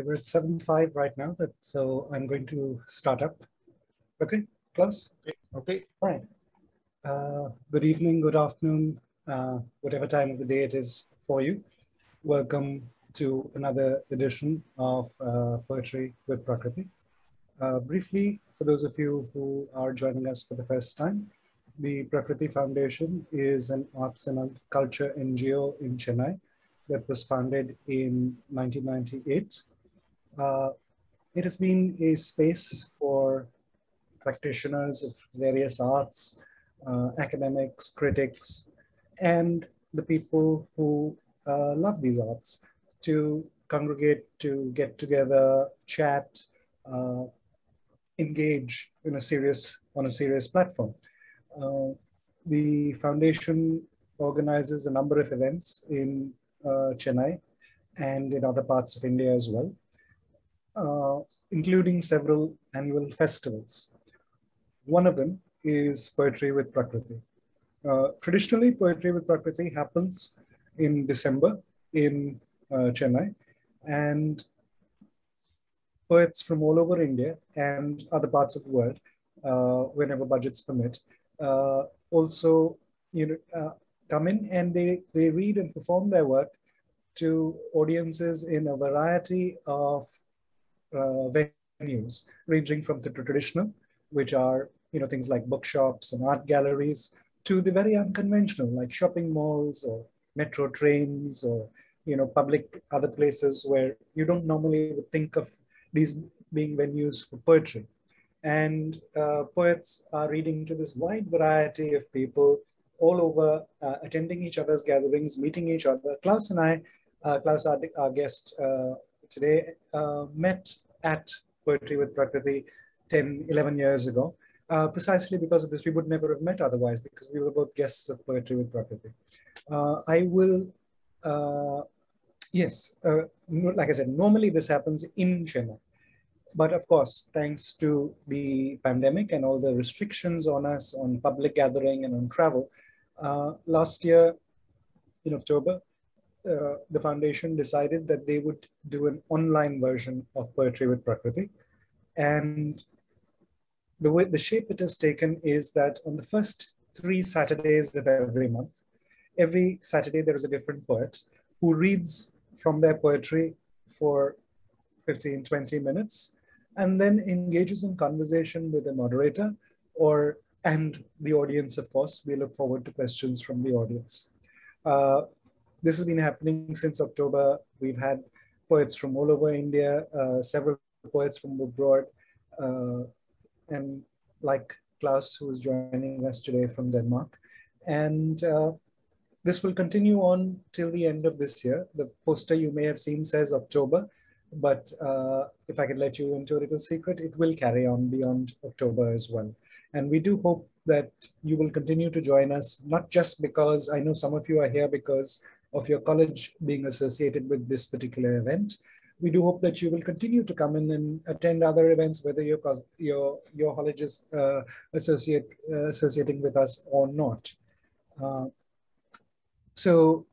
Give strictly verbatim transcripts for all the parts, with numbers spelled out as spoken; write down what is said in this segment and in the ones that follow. Okay, we're at seven five right now, but so I'm going to start up. Okay, Klaus? Okay. Okay. All right. Uh, good evening, good afternoon, uh, whatever time of the day it is for you. Welcome to another edition of uh, Poetry with Prakriti. Uh, briefly, for those of you who are joining us for the first time, the Prakriti Foundation is an arts and culture N G O in Chennai that was founded in nineteen ninety-eight. Uh, it has been a space for practitioners of various arts, uh, academics, critics, and the people who uh, love these arts to congregate, to get together, chat, uh, engage in a serious, on a serious platform. Uh, the foundation organizes a number of events in uh, Chennai and in other parts of India as well, uh, including several annual festivals. One of them is Poetry with Prakriti. Uh, traditionally, Poetry with Prakriti happens in December in uh, Chennai, and poets from all over India and other parts of the world, uh, whenever budgets permit, Uh, also, you know, uh, come in and they, they read and perform their work to audiences in a variety of uh, venues, ranging from the traditional, which are, you know, things like bookshops and art galleries, to the very unconventional, like shopping malls or metro trains or, you know, public other places where you don't normally think of these being venues for poetry. And uh, poets are reading to this wide variety of people all over, uh, attending each other's gatherings, meeting each other. Klaus and I, uh, Klaus, our, our guest uh, today, uh, met at Poetry with Prakriti ten, eleven years ago, uh, precisely because of this. We would never have met otherwise because we were both guests of Poetry with Prakriti. Uh, I will, uh, yes, uh, like I said, normally this happens in Chennai. But of course, thanks to the pandemic and all the restrictions on us, on public gathering and on travel, uh, last year in October, uh, the foundation decided that they would do an online version of Poetry with Prakriti. And the way, the shape it has taken is that on the first three Saturdays of every month, every Saturday there is a different poet who reads from their poetry for fifteen, twenty minutes, and then engages in conversation with the moderator or and the audience, of course. We look forward to questions from the audience. Uh, this has been happening since October. We've had poets from all over India, uh, several poets from abroad, uh, and like Klaus, who is joining us today from Denmark. And uh, this will continue on till the end of this year. The poster you may have seen says October, but uh, if I could let you into a little secret, it will carry on beyond October as well. And we do hope that you will continue to join us, not just because I know some of you are here because of your college being associated with this particular event. We do hope that you will continue to come in and attend other events, whether your, your, your college is uh, associate, uh, associating with us or not. Uh, so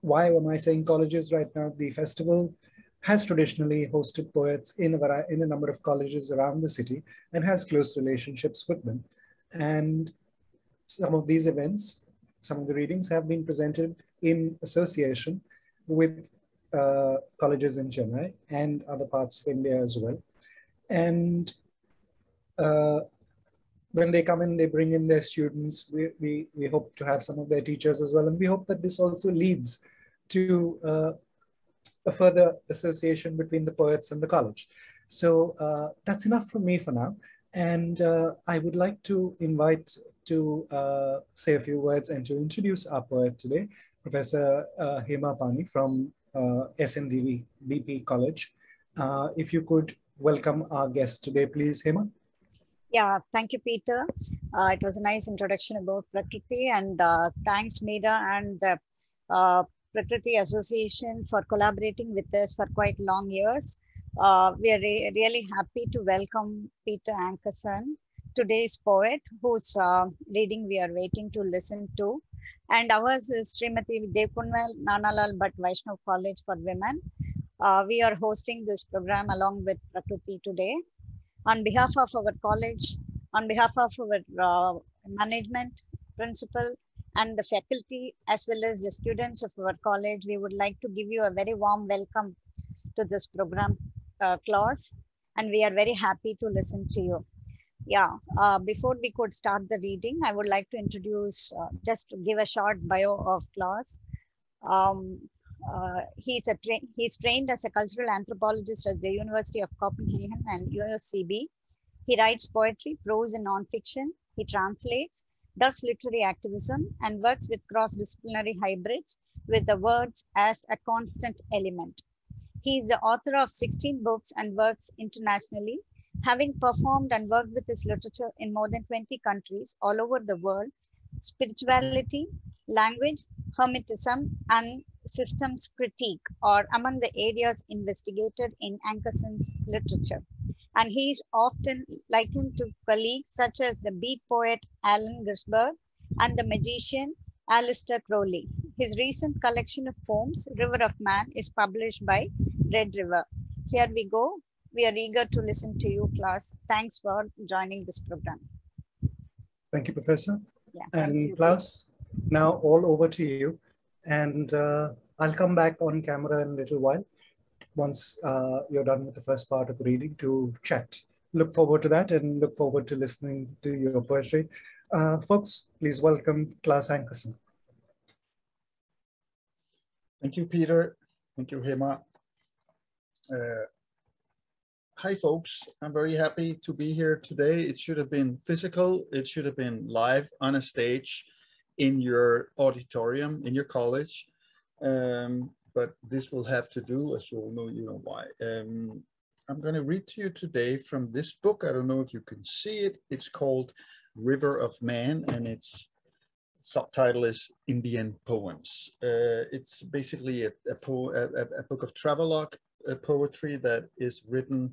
why am I saying colleges right now? The festival has traditionally hosted poets in a, variety, in a number of colleges around the city and has close relationships with them. And some of these events, some of the readings have been presented in association with uh, colleges in Chennai and other parts of India as well. And uh, when they come in, they bring in their students. We, we, we hope to have some of their teachers as well. And we hope that this also leads to uh, a further association between the poets and the college. So uh, that's enough from me for now. And uh, I would like to invite to uh, say a few words and to introduce our poet today, Professor uh, Hema Pani from uh, S N D V B P College. Uh, if you could welcome our guest today, please, Hema. Yeah, thank you, Peter. Uh, it was a nice introduction about Prakriti, and uh, thanks, Nida, and the uh, Prakriti Association for collaborating with us for quite long years. Uh, we are re really happy to welcome Peter Ankersen, today's poet, whose uh, reading we are waiting to listen to. And ours is Srimati Devkunval Nanalal Bhatt Vaishnav College for Women. Uh, we are hosting this program along with Prakriti today. On behalf of our college, on behalf of our uh, management, principal, and the faculty, as well as the students of our college, we would like to give you a very warm welcome to this program, uh, Claus, and we are very happy to listen to you. Yeah, uh, before we could start the reading, I would like to introduce, uh, just to give a short bio of Claus. Um, uh, he's, a tra he's trained as a cultural anthropologist at the University of Copenhagen and U S C B. He writes poetry, prose and non-fiction. He translates, does literary activism, and works with cross-disciplinary hybrids with the words as a constant element. He is the author of sixteen books and works internationally, having performed and worked with his literature in more than twenty countries all over the world. Spirituality, language, hermeticism, and systems critique are among the areas investigated in Ankersen's literature. And he is often likened to colleagues such as the beat poet Allen Ginsberg and the magician Aleister Crowley. His recent collection of poems, River of Man, is published by Red River. Here we go. We are eager to listen to you, Claus. Thanks for joining this program. Thank you, Professor. Yeah, and Claus, now all over to you. And uh, I'll come back on camera in a little while, once uh, you're done with the first part of the reading, to chat. Look forward to that and look forward to listening to your poetry. Uh, folks, please welcome Claus Ankersen. Thank you, Peter. Thank you, Hema. Uh, hi, folks. I'm very happy to be here today. It should have been physical. It should have been live on a stage in your auditorium, in your college. Um, but this will have to do, as you all know, you know why. Um, I'm gonna read to you today from this book. I don't know if you can see it. It's called River of Man, and its subtitle is Indian Poems. Uh, it's basically a, a, po a, a book of travelogue uh, poetry that is written,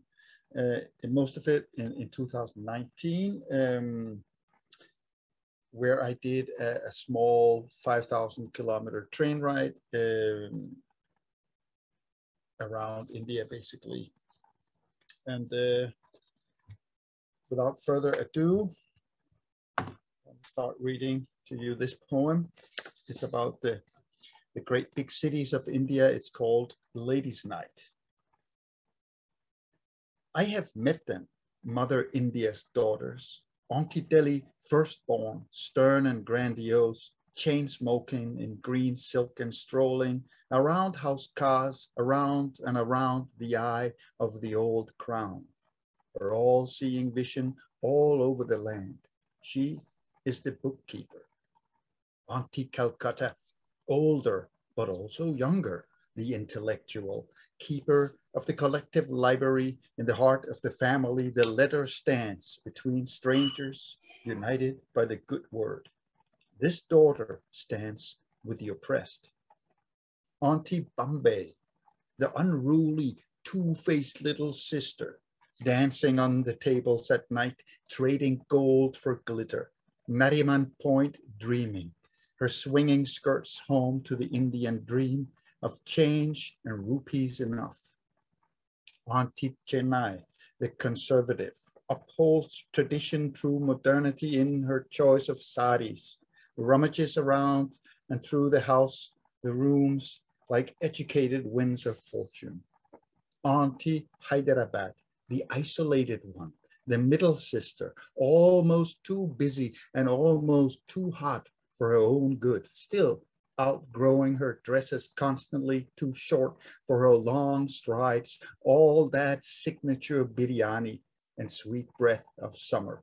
uh, in most of it in, in two thousand nineteen, um, where I did a, a small five thousand kilometer train ride um, around India, basically. And uh, without further ado, I'll start reading to you this poem. It's about the, the great big cities of India. It's called Ladies' Night. I have met them, Mother India's daughters, Auntie Delhi firstborn, stern and grandiose, chain smoking in green silk and strolling around house cars, around and around the eye of the old crown. Her all-seeing vision all over the land. She is the bookkeeper. Auntie Calcutta, older but also younger, the intellectual, keeper of the collective library in the heart of the family, the letter stands between strangers united by the good word. This daughter stands with the oppressed. Auntie Bombay, the unruly, two-faced little sister, dancing on the tables at night, trading gold for glitter. Nariman Point dreaming, her swinging skirts home to the Indian dream of change and rupees enough. Auntie Chennai, the conservative, upholds tradition through modernity in her choice of saris, rummages around and through the house, the rooms, like educated winds of fortune. Auntie Hyderabad, the isolated one, the middle sister, almost too busy and almost too hot for her own good, still outgrowing her dresses, constantly too short for her long strides, all that signature biryani and sweet breath of summer.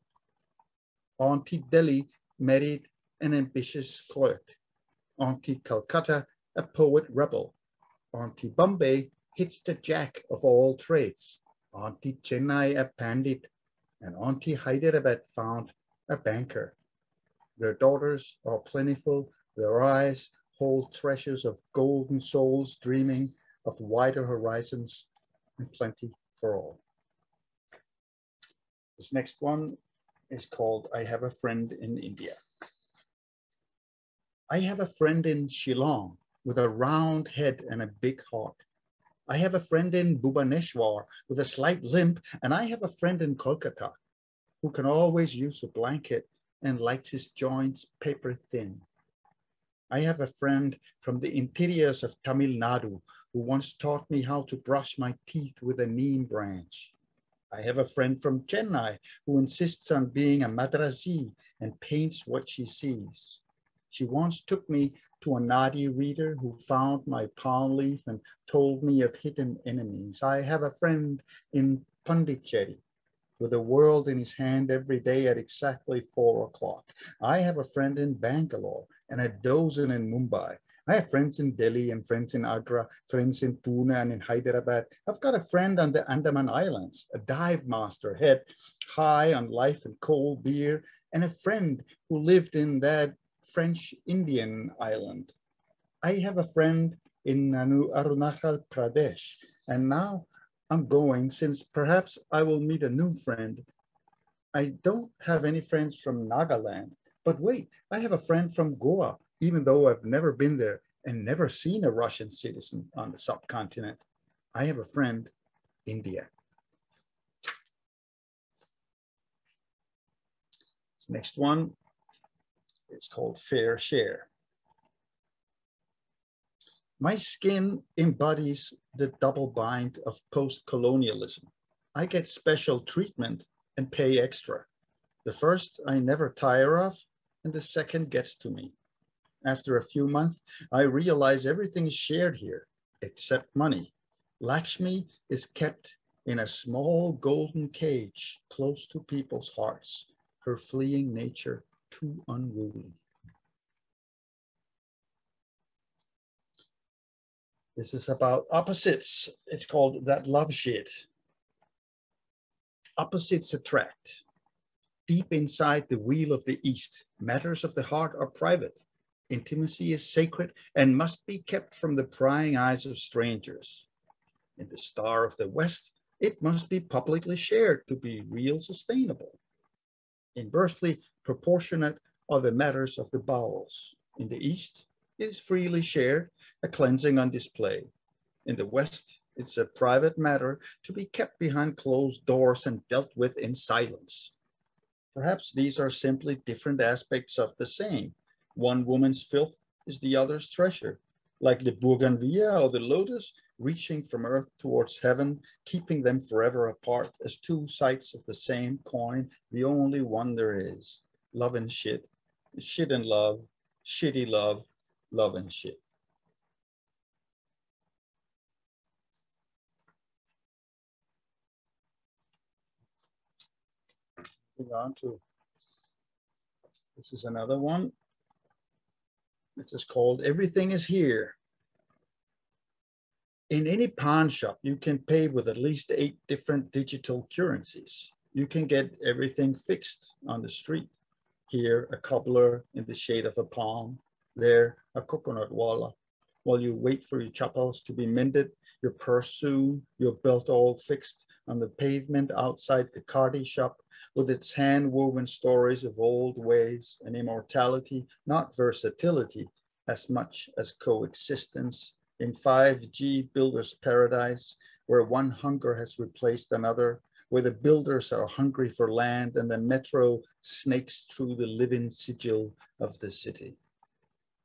Auntie Delhi married an ambitious clerk. Auntie Calcutta, a poet rebel. Auntie Bombay hits the jack of all trades. Auntie Chennai, a pandit, and Auntie Hyderabad found a banker. Their daughters are plentiful, their eyes hold treasures of golden souls dreaming of wider horizons and plenty for all. This next one is called I Have a Friend in India. I have a friend in Shillong with a round head and a big heart. I have a friend in Bhubaneswar with a slight limp, and I have a friend in Kolkata who can always use a blanket and likes his joints paper thin. I have a friend from the interiors of Tamil Nadu who once taught me how to brush my teeth with a neem branch. I have a friend from Chennai who insists on being a Madrasi and paints what she sees. She once took me to a Nadi reader who found my palm leaf and told me of hidden enemies. I have a friend in Pondicherry with the world in his hand every day at exactly four o'clock. I have a friend in Bangalore and a dozen in Mumbai. I have friends in Delhi and friends in Agra, friends in Pune and in Hyderabad. I've got a friend on the Andaman Islands, a dive master, head high on life and cold beer, and a friend who lived in that French Indian island. I have a friend in Arunachal Pradesh, and now I'm going since perhaps I will meet a new friend. I don't have any friends from Nagaland, but wait, I have a friend from Goa, even though I've never been there and never seen a Russian citizen on the subcontinent. I have a friend, India. This next one is called Fair Share. My skin embodies the double bind of post-colonialism. I get special treatment and pay extra. The first I never tire of, and the second gets to me. After a few months, I realize everything is shared here, except money. Lakshmi is kept in a small golden cage close to people's hearts, her fleeing nature too unruly. This is about opposites. It's called That Love Shit. Opposites attract. Deep inside the wheel of the East, matters of the heart are private. Intimacy is sacred and must be kept from the prying eyes of strangers. In the Star of the West, it must be publicly shared to be real sustainable. Inversely proportionate are the matters of the bowels. In the East, it is freely shared, a cleansing on display. In the West, it's a private matter to be kept behind closed doors and dealt with in silence. Perhaps these are simply different aspects of the same. One woman's filth is the other's treasure, like the bougainvillea or the lotus, reaching from earth towards heaven, keeping them forever apart as two sides of the same coin, the only one there is. Love and shit, shit and love, shitty love, love and shit. Moving on to, this is another one. This is called Everything is Here. In any pawn shop, you can pay with at least eight different digital currencies. You can get everything fixed on the street. Here, a cobbler in the shade of a palm. There, a coconut wallah. While you wait for your chappals to be mended, your purse soon, your belt all fixed on the pavement outside the cardi shop, with its hand-woven stories of old ways and immortality, not versatility, as much as coexistence in five G builder's paradise, where one hunger has replaced another, where the builders are hungry for land and the metro snakes through the living sigil of the city.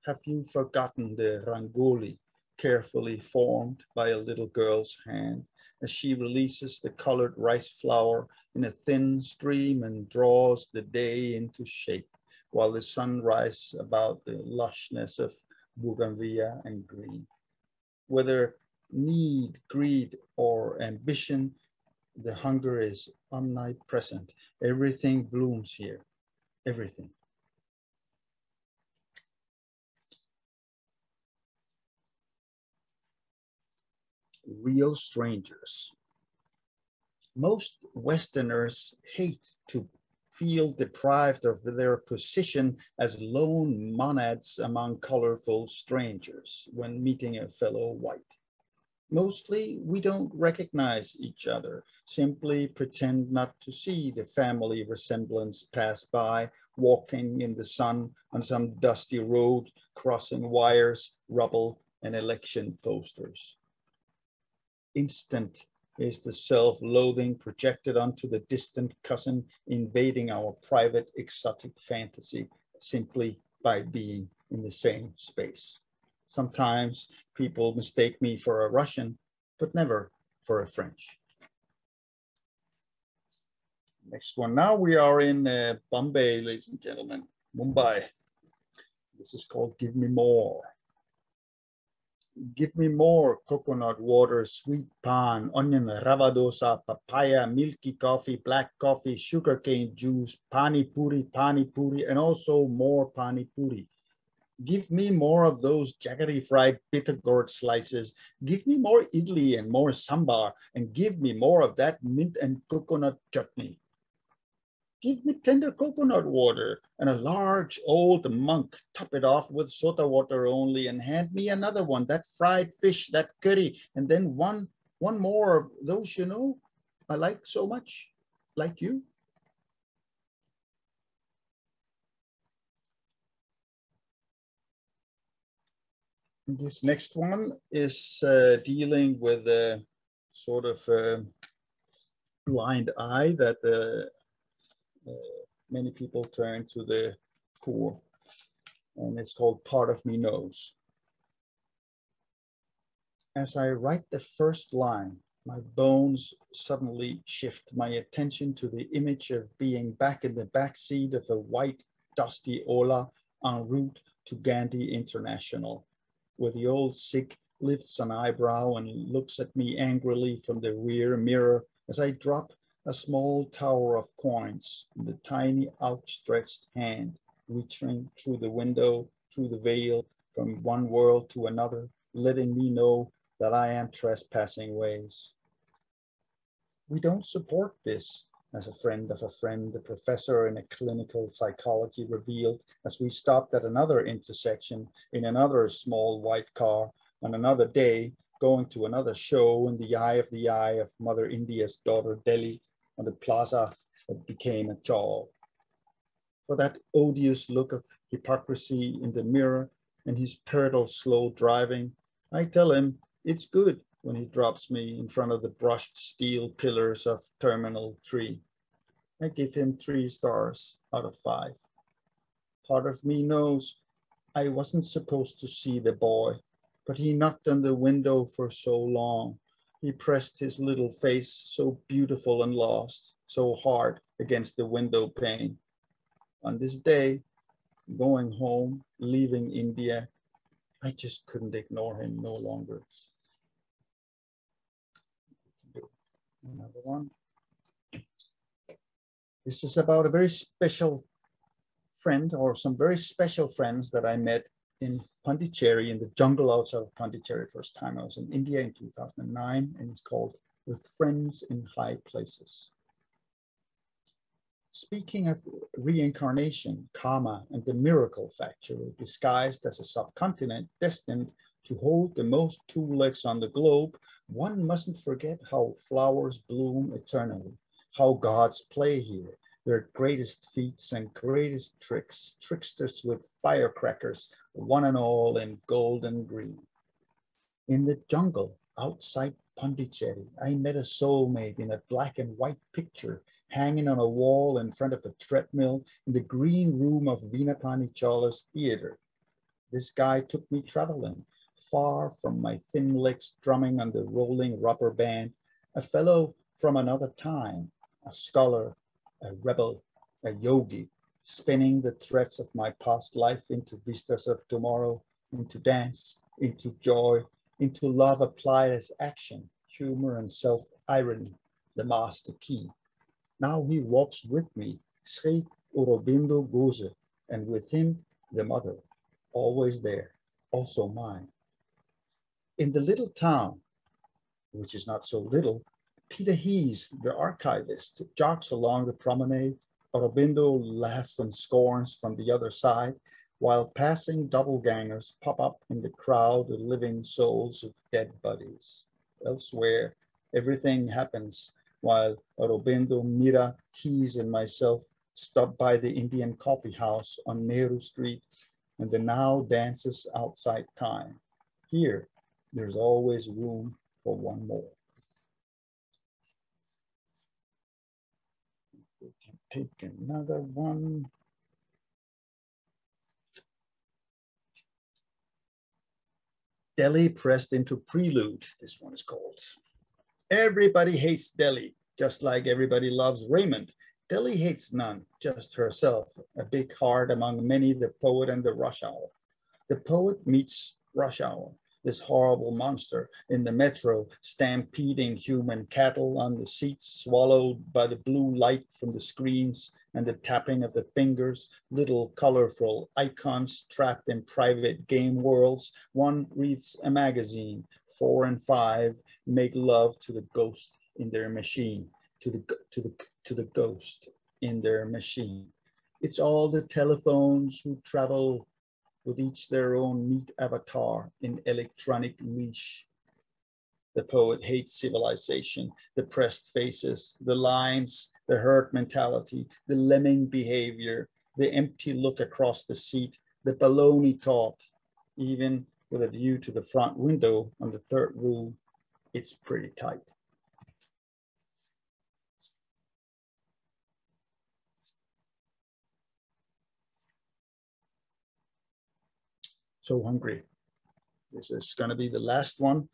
Have you forgotten the rangoli, carefully formed by a little girl's hand, as she releases the colored rice flour in a thin stream and draws the day into shape, while the sun rises about the lushness of bougainvillea and green? Whether need, greed, or ambition, the hunger is omnipresent. Everything blooms here, everything. Real strangers. Most Westerners hate to feel deprived of their position as lone monads among colorful strangers when meeting a fellow white. Mostly, we don't recognize each other, simply pretend not to see the family resemblance pass by, walking in the sun on some dusty road, crossing wires, rubble, and election posters. instant is the self-loathing projected onto the distant cousin, invading our private exotic fantasy simply by being in the same space. Sometimes people mistake me for a Russian, but never for a French. Next one. Now we are in uh, Bombay, ladies and gentlemen, Mumbai. This is called Give Me More. Give me more coconut water, sweet pan, onion, rava dosa, papaya, milky coffee, black coffee, sugarcane juice, pani puri, pani puri, and also more pani puri. Give me more of those jaggery fried bitter gourd slices. Give me more idli and more sambar, and give me more of that mint and coconut chutney. Give me tender coconut water and a large old monk, top it off with soda water only, and hand me another one, that fried fish, that curry, and then one, one more of those, you know, I like so much, like you. This next one is uh, dealing with a sort of uh, blind eye that uh, Uh, many people turn to the poor, and it's called Part of Me Knows. As I write the first line, my bones suddenly shift my attention to the image of being back in the backseat of a white, dusty Ola en route to Gandhi International, where the old Sikh lifts an eyebrow and looks at me angrily from the rear mirror as I drop a small tower of coins in the tiny outstretched hand, reaching through the window, through the veil, from one world to another, letting me know that I am trespassing ways. We don't support this, as a friend of a friend, the professor in a clinical psychology revealed as we stopped at another intersection in another small white car on another day, going to another show in the eye of the eye of Mother India's daughter Delhi, on the plaza that became a jaw. For that odious look of hypocrisy in the mirror and his turtle slow driving, I tell him it's good when he drops me in front of the brushed steel pillars of Terminal three. I give him three stars out of five. Part of me knows I wasn't supposed to see the boy, but he knocked on the window for so long. He pressed his little face, so beautiful and lost, so hard against the window pane. On this day, going home, leaving India, I just couldn't ignore him no longer. Another one. This is about a very special friend, or some very special friends that I met in Pondicherry, in the jungle outside of Pondicherry. First time I was in India in two thousand nine, and it's called With Friends in High Places. Speaking of reincarnation, karma, and the miracle factory disguised as a subcontinent destined to hold the most two legs on the globe, one mustn't forget how flowers bloom eternally, how gods play here, their greatest feats and greatest tricks, tricksters with firecrackers, one and all in gold and green. In the jungle outside Pondicherry, I met a soulmate in a black and white picture hanging on a wall in front of a treadmill in the green room of Vinapani Chala's theater. This guy took me traveling, far from my thin legs drumming on the rolling rubber band, a fellow from another time, a scholar, a rebel, a yogi, spinning the threads of my past life into vistas of tomorrow, into dance, into joy, into love applied as action, humor and self-irony, the master key. Now he walks with me, Sri Aurobindo Goze, and with him, the mother, always there, also mine. In the little town, which is not so little, Peter Hees, the archivist, jogs along the promenade. Aurobindo laughs and scorns from the other side, while passing doppelgangers pop up in the crowd, the living souls of dead bodies. Elsewhere, everything happens, while Aurobindo, Mira, Hees, and myself stop by the Indian coffee house on Nehru Street, and the now dances outside time. Here, there's always room for one more. We can take another one. Delhi pressed into prelude, this one is called. Everybody hates Delhi, just like everybody loves Raymond. Delhi hates none, just herself, a big heart among many, the poet and the rush hour. The poet meets rush hour, this horrible monster in the metro, stampeding human cattle on the seats, swallowed by the blue light from the screens and the tapping of the fingers, little colorful icons trapped in private game worlds. One reads a magazine, four and five make love to the ghost in their machine, to the, to the, to the ghost in their machine. It's all the telephones who travel with each their own neat avatar in electronic leash. The poet hates civilization, the pressed faces, the lines, the herd mentality, the lemming behavior, the empty look across the seat, the baloney talk, even with a view to the front window on the third rule, it's pretty tight. So hungry. This is going to be the last one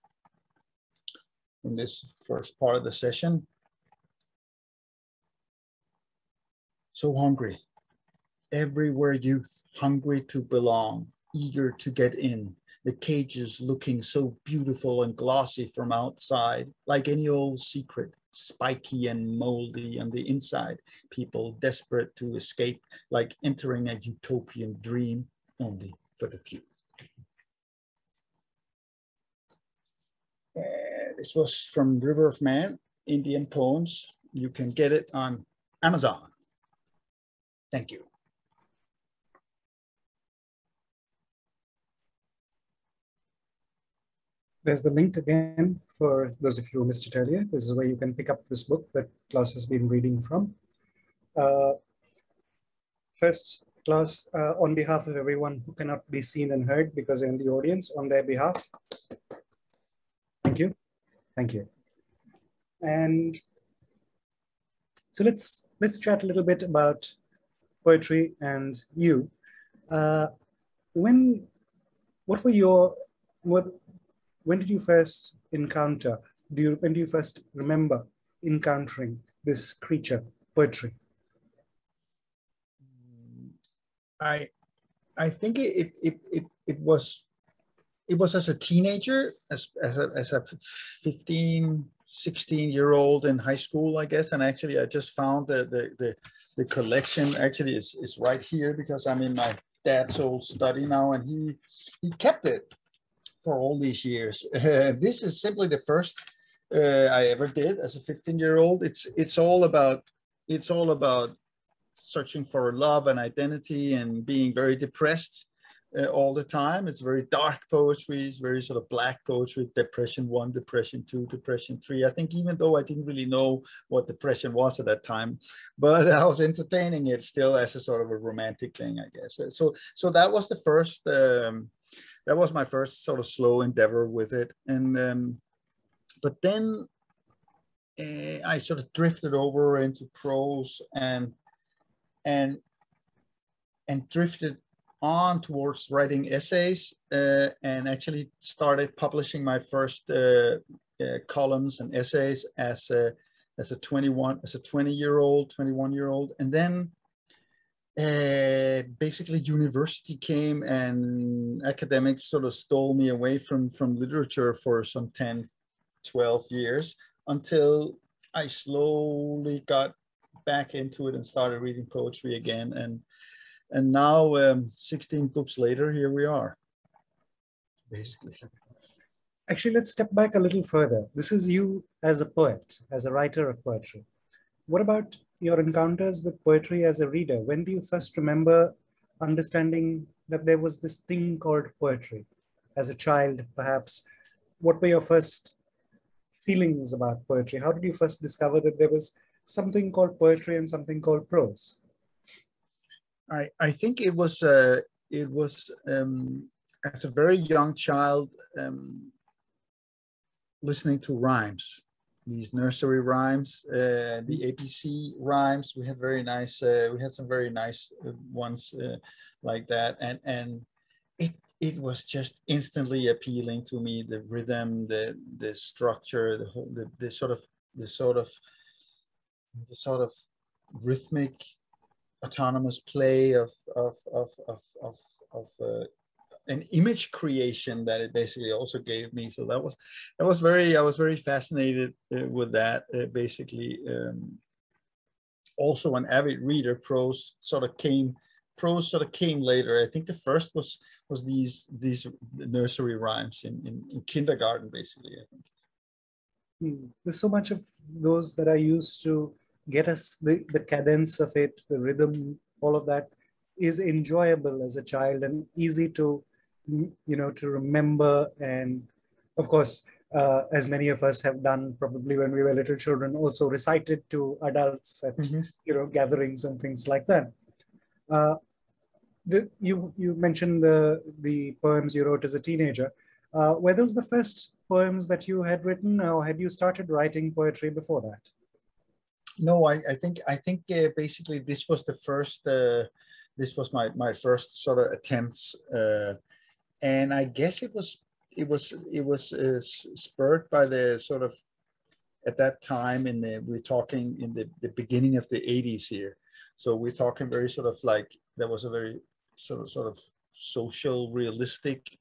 in this first part of the session. So hungry. Everywhere youth, hungry to belong, eager to get in. The cages looking so beautiful and glossy from outside, like any old secret, spiky and moldy on the inside. People desperate to escape, like entering a utopian dream, only for the few. Uh, this was from River of Man, Indian Poems. You can get it on Amazon. Thank you. There's the link again for those of you who missed it earlier. This is where you can pick up this book that Claus has been reading from. Uh, first, Claus, uh, on behalf of everyone who cannot be seen and heard because they're in the audience, on their behalf, thank you. Thank you. And so let's let's chat a little bit about poetry and you. Uh, when, what were your, what, when did you first encounter, do you, when do you first remember encountering this creature, poetry? I, I think it, it, it, it was, it was as a teenager, as, as, a, as a fifteen, sixteen year old in high school, I guess. And actually I just found the, the, the, the collection actually is, is right here because I'm in my dad's old study now and he, he kept it for all these years. Uh, this is simply the first uh, I ever did as a fifteen year old. It's, it's all about, it's all about searching for love and identity and being very depressed uh, all the time. It's very dark poetry, it's very sort of black poetry, depression one, depression two, depression three. I think even though I didn't really know what depression was at that time, but I was entertaining it still as a sort of a romantic thing, I guess. So, so that was the first, um, that was my first sort of slow endeavor with it. And, um, but then uh, I sort of drifted over into prose and and and drifted on towards writing essays uh, and actually started publishing my first uh, uh, columns and essays as a as a twenty-one as a twenty year old twenty-one year old. And then uh, basically university came and academics sort of stole me away from from literature for some ten, twelve years until I slowly got back into it and started reading poetry again, and and now um, sixteen books later, here we are, basically. Actually, let's step back a little further. This is you as a poet, as a writer of poetry. What about your encounters with poetry as a reader? When do you first remember understanding that there was this thing called poetry? As a child, perhaps, what were your first feelings about poetry? How did you first discover that there was something called poetry and something called prose? I, I think it was, uh, it was um, as a very young child um, listening to rhymes these nursery rhymes, uh, the A P C rhymes. We had very nice, uh, we had some very nice ones uh, like that. And, and it, it was just instantly appealing to me, the rhythm, the, the structure, the whole, the, the sort of, the sort of, the sort of rhythmic, autonomous play of, of, of, of, of, of uh, an image creation that it basically also gave me. So that was, that was very, I was very fascinated uh, with that, uh, basically. Um, also an avid reader. Prose sort of came, prose sort of came later. I think the first was, was these, these nursery rhymes in, in, in kindergarten, basically, I think. Hmm. There's so much of those that I used to get us, the, the cadence of it, the rhythm, all of that is enjoyable as a child and easy to, you know, to remember. And of course, uh, as many of us have done probably when we were little children, also recited to adults at, mm-hmm. you know, gatherings and things like that. Uh, the, you, you mentioned the, the poems you wrote as a teenager. Uh, were those the first poems that you had written, or had you started writing poetry before that? No, I, I think I think uh, basically this was the first. Uh, this was my my first sort of attempts, uh, and I guess it was it was it was uh, spurred by the sort of, at that time in the we're talking in the, the beginning of the eighties here, so we're talking very sort of like there was a very sort of sort of social realistic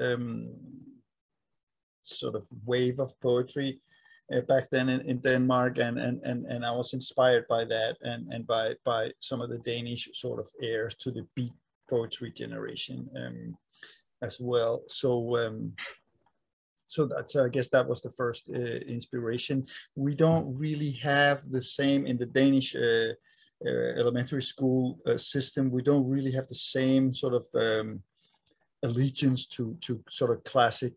um, sort of wave of poetry Uh, back then in, in Denmark, and, and and and I was inspired by that, and and by by some of the Danish sort of heirs to the beat poetry generation um, as well. So um, so that, so I guess that was the first uh, inspiration. We don't really have the same in the Danish uh, uh, elementary school uh, system. We don't really have the same sort of um, allegiance to to sort of classic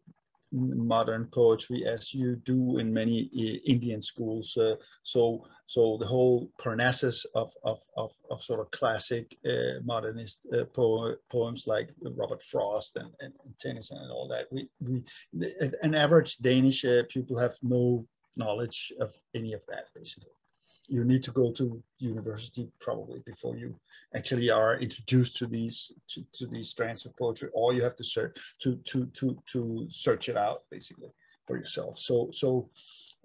modern poetry as you do in many uh, Indian schools. Uh, so, so the whole Parnassus of, of, of, of sort of classic uh, modernist uh, po poems like Robert Frost and, and, and Tennyson and all that, we, we, the, an average Danish uh, pupil have no knowledge of any of that, basically. You need to go to university probably before you actually are introduced to these to, to these strands of poetry, or you have to search to to to to search it out basically for yourself. So so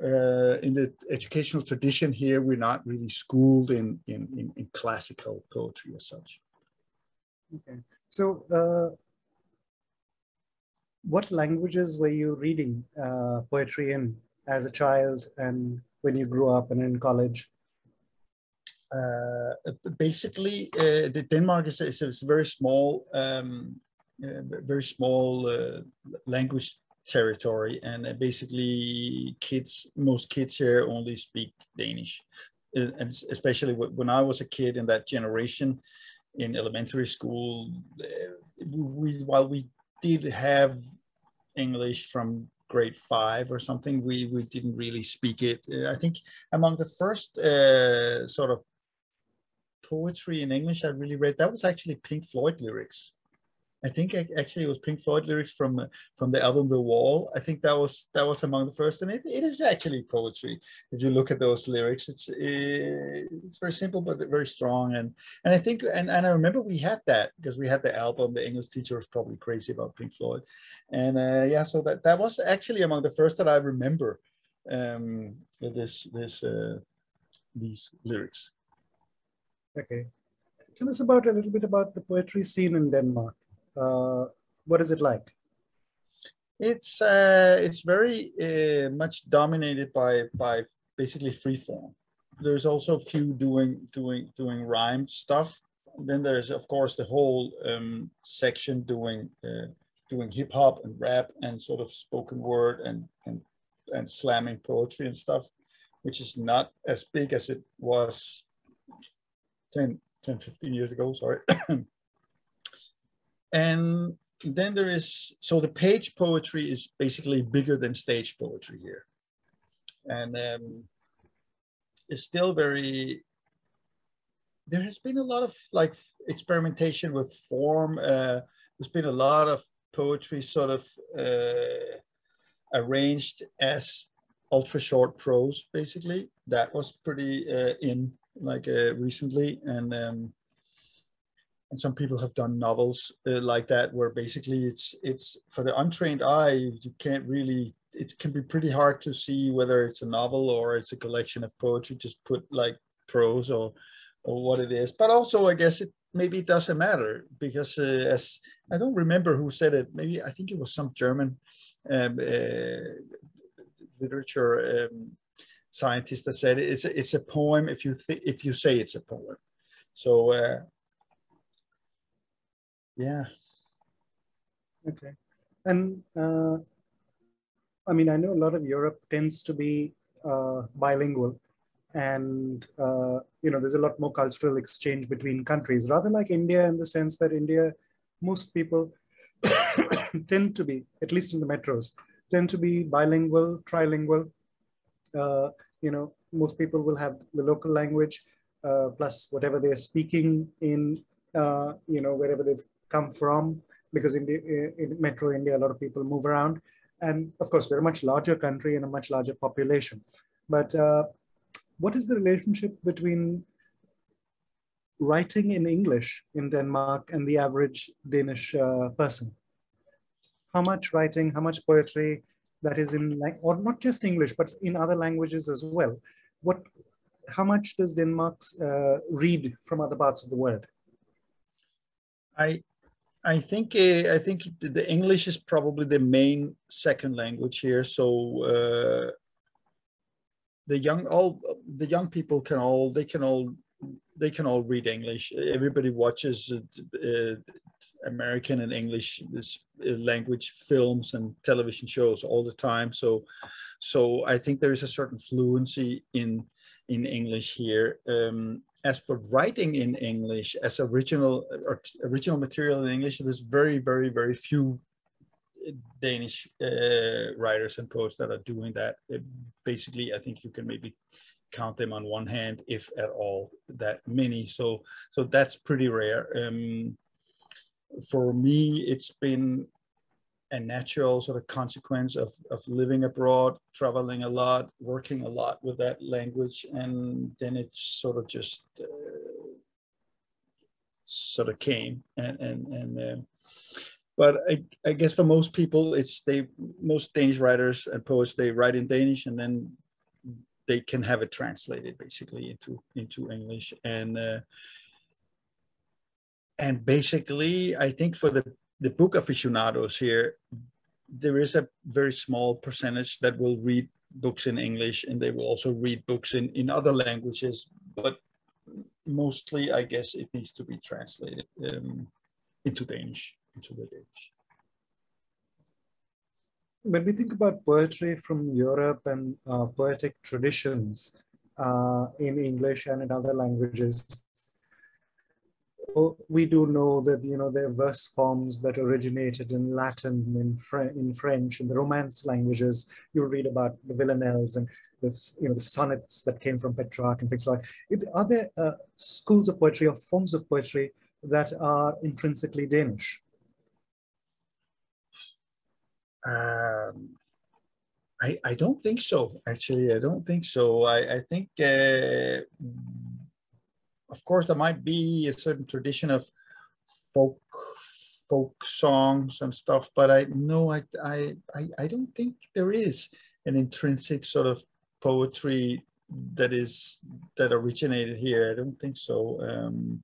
uh, in the educational tradition here, we're not really schooled in in in, in classical poetry as such. Okay. So uh, what languages were you reading uh, poetry in as a child and when you grew up and in college? Uh, basically, uh, the Denmark is, is, is a very small, um, uh, very small uh, language territory, and uh, basically, kids, most kids here only speak Danish, uh, and especially when I was a kid in that generation, in elementary school, uh, we, while we did have English from grade five or something, we, we didn't really speak it. Uh, I think among the first uh, sort of poetry in English I really read, that was actually Pink Floyd lyrics. I think I, actually it was Pink Floyd lyrics from from the album The Wall. I think that was that was among the first, and it, it is actually poetry. If you look at those lyrics, it's it's very simple but very strong. And and I think and, and I remember we had that because we had the album. The English teacher was probably crazy about Pink Floyd, and uh, yeah, so that that was actually among the first that I remember. Um, this this uh, these lyrics. Okay, tell us about a little bit about the poetry scene in Denmark. Uh, what is it like? It's uh, it's very uh, much dominated by by basically free form. There's also a few doing doing doing rhyme stuff. Then there's of course the whole um, section doing uh, doing hip hop and rap and sort of spoken word and and and slamming poetry and stuff, which is not as big as it was ten, ten, fifteen years ago. Sorry. And then there is, so the page poetry is basically bigger than stage poetry here. And um, it's still very, there has been a lot of like experimentation with form. Uh, there's been a lot of poetry sort of uh, arranged as ultra short prose, basically. That was pretty uh, in like uh, recently, and um, and some people have done novels uh, like that, where basically it's it's for the untrained eye, you can't really. It can be pretty hard to see whether it's a novel or it's a collection of poetry. Just put like prose or or what it is. But also, I guess it maybe it doesn't matter, because uh, as I don't remember who said it. Maybe I think it was some German um, uh, literature um, scientist that said it's a, it's a poem if you th if you say it's a poem. So uh, yeah. Okay, and. Uh... I mean, I know a lot of Europe tends to be uh, bilingual, and uh, you know, there's a lot more cultural exchange between countries, rather like India, in the sense that India, most people tend to be, at least in the metros, tend to be bilingual, trilingual. Uh, you know, most people will have the local language uh, plus whatever they're speaking in, uh, you know, wherever they've come from, because in, the, in metro India, a lot of people move around. And of course, we're a much larger country and a much larger population. But uh, what is the relationship between writing in English in Denmark and the average Danish uh, person? How much writing, how much poetry that is in, like, or not just English, but in other languages as well? What, how much does Denmark uh, read from other parts of the world? I. I think uh, I think the English is probably the main second language here. So uh, the young all the young people can all they can all they can all read English. Everybody watches uh, American and English language films and television shows all the time. So so I think there is a certain fluency in in English here. Um, As for writing in English, as original or original material in English, there's very, very, very few Danish uh, writers and poets that are doing that. It, basically, I think you can maybe count them on one hand, if at all, that many. So, so that's pretty rare. Um, for me, it's been a natural sort of consequence of, of living abroad, traveling a lot, working a lot with that language, and then it sort of just uh, sort of came. And and and, uh, but I, I guess for most people, it's they most Danish writers and poets, they write in Danish and then they can have it translated basically into into English. And uh, and basically, I think for the the book aficionados here, there is a very small percentage that will read books in English, and they will also read books in, in other languages, but mostly, I guess, it needs to be translated um, into Danish, into the Danish. When we think about poetry from Europe and uh, poetic traditions uh, in English and in other languages, we do know that, you know, there are verse forms that originated in Latin, in, Fre in French, in the Romance languages. You read about the villanelles and the, you know, the sonnets that came from Petrarch and things like that. Are there uh, schools of poetry or forms of poetry that are intrinsically Danish? Um, I, I don't think so, actually. I don't think so. I, I think... Uh, Of course, there might be a certain tradition of folk, folk songs and stuff, but I no, I, I, I don't think there is an intrinsic sort of poetry that is that originated here. I don't think so. Um,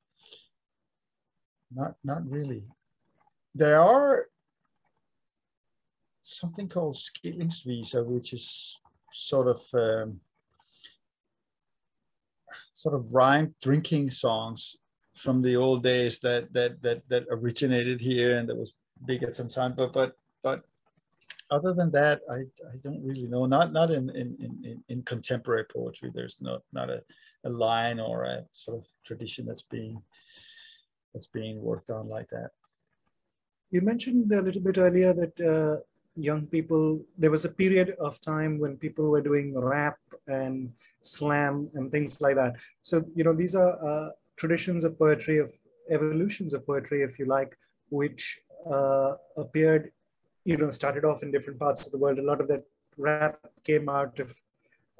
not, not really. There are something called skillingsvisa, which is sort of. Um, sort of rhymed drinking songs from the old days that that that that originated here and that was big at some time, but but but other than that, I I don't really know. Not not in in in, in contemporary poetry, there's not not a, a line or a sort of tradition that's being that's being worked on like that. You mentioned a little bit earlier that uh, young people, there was a period of time when people were doing rap and slam and things like that. So, you know, these are uh, traditions of poetry, of evolutions of poetry, if you like, which uh, appeared, you know, started off in different parts of the world. A lot of that rap came out of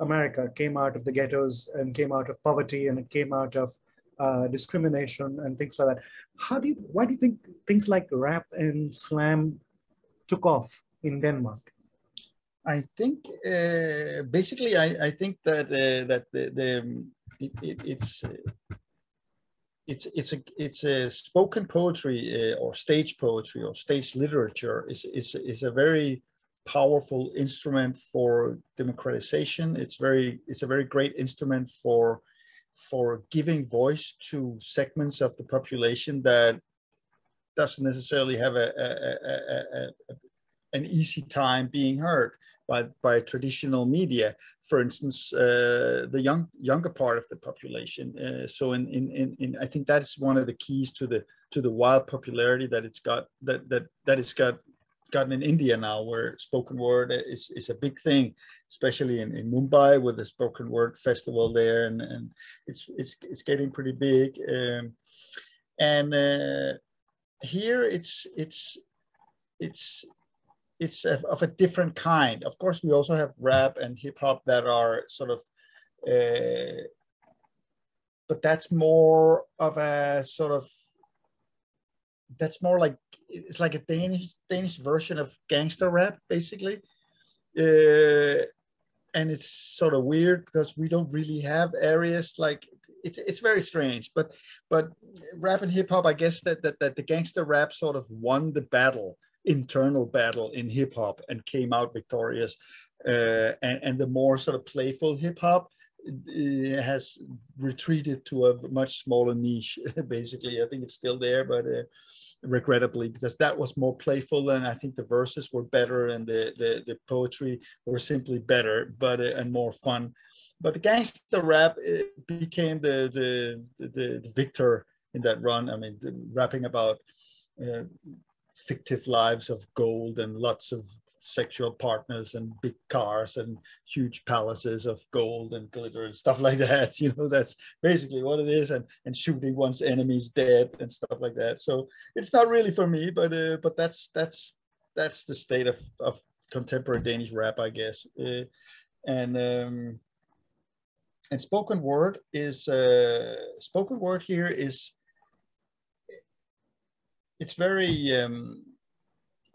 America, came out of the ghettos and came out of poverty, and it came out of uh, discrimination and things like that. How do you, why do you think things like rap and slam took off in Denmark? I think uh, basically, I, I think that uh, that the, the it, it, it's it's it's a it's a spoken poetry uh, or stage poetry or stage literature is is is a very powerful instrument for democratization. It's very it's a very great instrument for for giving voice to segments of the population that doesn't necessarily have a, a, a, a, a an easy time being heard by by traditional media. For instance, uh, the young younger part of the population. Uh, so, in, in in in I think that's one of the keys to the to the wild popularity that it's got that that that it's got gotten in India now, where spoken word is is a big thing, especially in, in Mumbai with the spoken word festival there, and and it's it's it's getting pretty big. Um, and uh, here it's it's it's. It's of a different kind. Of course, we also have rap and hip hop that are sort of, uh, but that's more of a sort of, that's more like, it's like a Danish Danish version of gangster rap, basically. Uh, and it's sort of weird because we don't really have areas like, it's it's very strange, but but rap and hip hop, I guess that, that, that the gangster rap sort of won the battle. Internal battle in hip hop and came out victorious, uh, and and the more sort of playful hip hop uh, has retreated to a much smaller niche. Basically, I think it's still there, but uh, regrettably, because that was more playful, and I think the verses were better, and the the, the poetry were simply better, but uh, and more fun. But the gangster rap became the the the, the victor in that run. I mean, the, rapping about. Uh, fictive lives of gold and lots of sexual partners and big cars and huge palaces of gold and glitter and stuff like that. You know, that's basically what it is, and, and shooting one's enemies dead and stuff like that. So it's not really for me, but uh, but that's that's that's the state of, of contemporary Danish rap, I guess. Uh, and um, and spoken word is uh, spoken word here is. It's very um,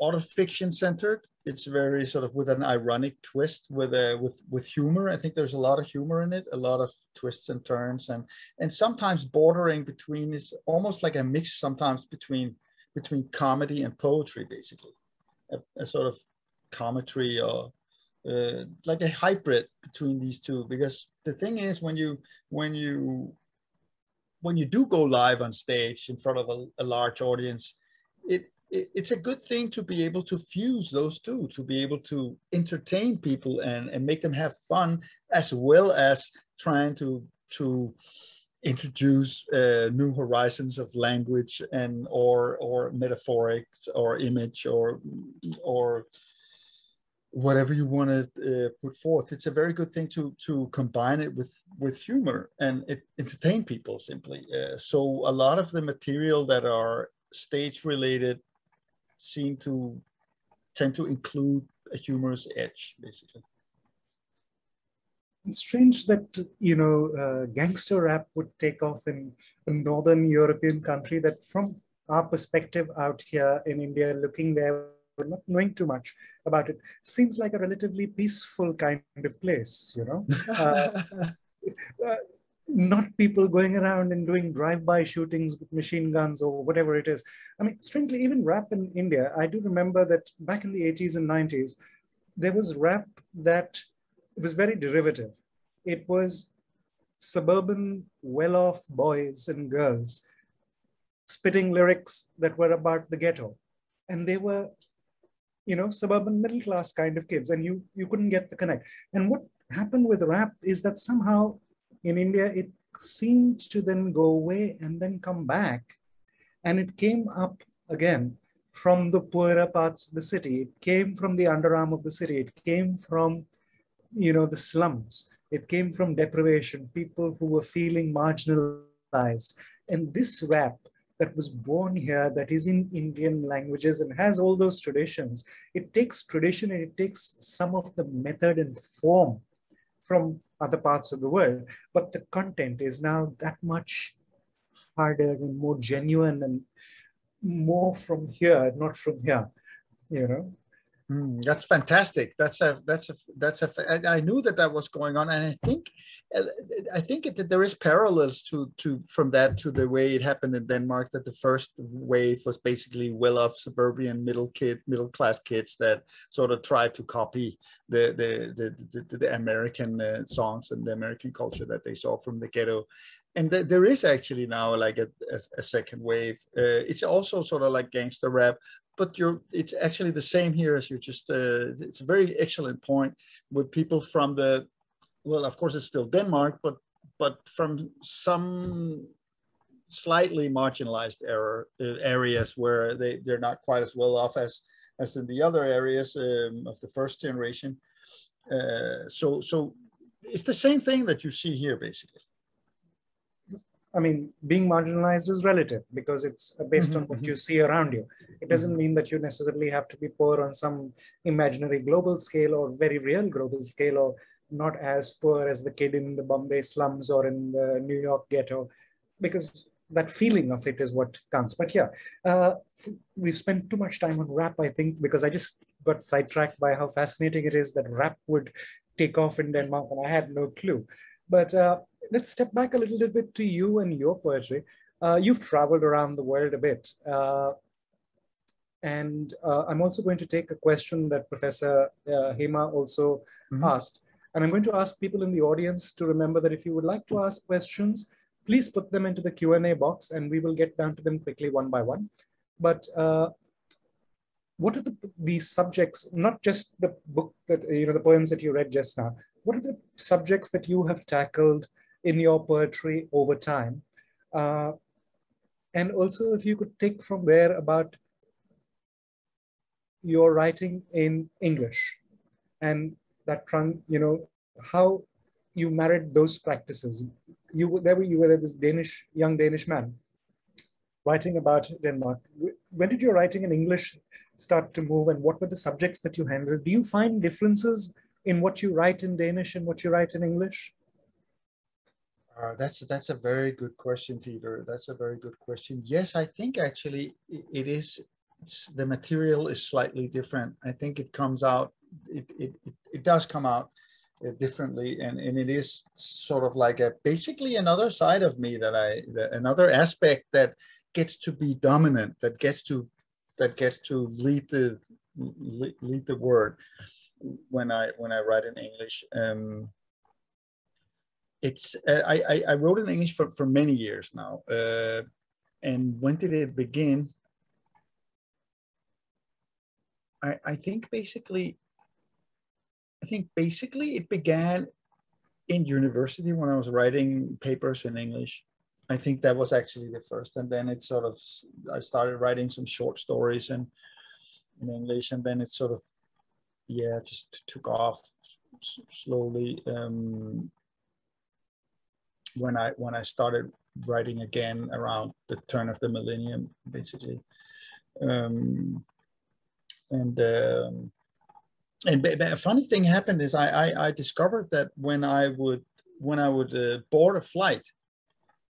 autofiction centered. It's very sort of with an ironic twist, with a, with with humor. I think there's a lot of humor in it, a lot of twists and turns, and and sometimes bordering between. It's almost like a mix sometimes between between comedy and poetry, basically, a, a sort of commentary or uh, like a hybrid between these two. Because the thing is, when you when you when you do go live on stage in front of a, a large audience, it, it it's a good thing to be able to fuse those two, to be able to entertain people and, and make them have fun, as well as trying to, to introduce uh, new horizons of language and or or metaphorics or image or or whatever you want to uh, put forth. It's a very good thing to to combine it with with humor and it, entertain people simply. Uh, so a lot of the material that are stage related seem to tend to include a humorous edge, basically. It's strange that, you know, uh, gangster rap would take off in a northern European country that from our perspective out here in India, looking there, not knowing too much about it, seems like a relatively peaceful kind of place, you know. Uh, uh, not people going around and doing drive-by shootings with machine guns or whatever it is. I mean, strangely, even rap in India, I do remember that back in the eighties and nineties, there was rap that was very derivative. It was suburban, well-off boys and girls spitting lyrics that were about the ghetto. And they were, you know, suburban middle class kind of kids, and you, you couldn't get the connect. And what happened with rap is that somehow in India, it seemed to then go away and then come back. And it came up again from the poorer parts of the city. It came from the underarm of the city. It came from, you know, the slums. It came from deprivation, people who were feeling marginalized. And this rap that was born here, that is in Indian languages and has all those traditions. It takes tradition and it takes some of the method and form from other parts of the world, but the content is now that much harder and more genuine and more from here, not from here, you know. Mm, that's fantastic. That's a, that's a, that's a, I knew that that was going on. And I think, I think it, that there is parallels to, to, from that to the way it happened in Denmark, that the first wave was basically well-off suburban middle kid, middle-class kids that sort of tried to copy the, the, the, the, the American uh, songs and the American culture that they saw from the ghetto. And th there is actually now like a, a, a second wave. Uh, it's also sort of like gangster rap, but you're, it's actually the same here as you just, uh, it's a very excellent point with people from the, well, of course it's still Denmark, but, but from some slightly marginalized error, uh, areas where they, they're not quite as well off as, as in the other areas um, of the first generation. Uh, so, so it's the same thing that you see here basically. I mean, being marginalized is relative because it's based mm-hmm, on what mm-hmm. you see around you. It doesn't mean that you necessarily have to be poor on some imaginary global scale or very real global scale, or not as poor as the kid in the Bombay slums or in the New York ghetto, because that feeling of it is what counts. But yeah, uh, we've spent too much time on rap, I think, because I just got sidetracked by how fascinating it is that rap would take off in Denmark, and I had no clue. But uh, let's step back a little bit to you and your poetry. Uh, you've traveled around the world a bit. Uh, and uh, I'm also going to take a question that Professor uh, Hema also mm-hmm. asked. And I'm going to ask people in the audience to remember that if you would like to ask questions, please put them into the Q and A box and we will get down to them quickly one by one. But uh, what are the, the subjects, not just the book, that you know, the poems that you read just now, what are the subjects that you have tackled in your poetry over time? Uh, and also if you could take from there about your writing in English and that, you know, how you married those practices. You, there were, you were this Danish, young Danish man writing about Denmark. When did your writing in English start to move and what were the subjects that you handled? Do you find differences in what you write in Danish and what you write in English? Uh, that's that's a very good question, Peter. That's a very good question. Yes, I think actually it is. It's, the material is slightly different. I think it comes out. It it it, it does come out uh, differently, and and it is sort of like a basically another side of me that I the, another aspect that gets to be dominant. That gets to that gets to lead the lead, lead the word when I when I write in English. Um, It's uh, I, I wrote in English for, for many years now. Uh, and when did it begin? I, I think basically, I think basically it began in university when I was writing papers in English. I think that was actually the first. And then it sort of, I started writing some short stories in, in English. And then it sort of, yeah, just took off slowly. Um, when I when I started writing again around the turn of the millennium, basically, um, and um, and a funny thing happened is I, I I discovered that when I would when I would uh, board a flight,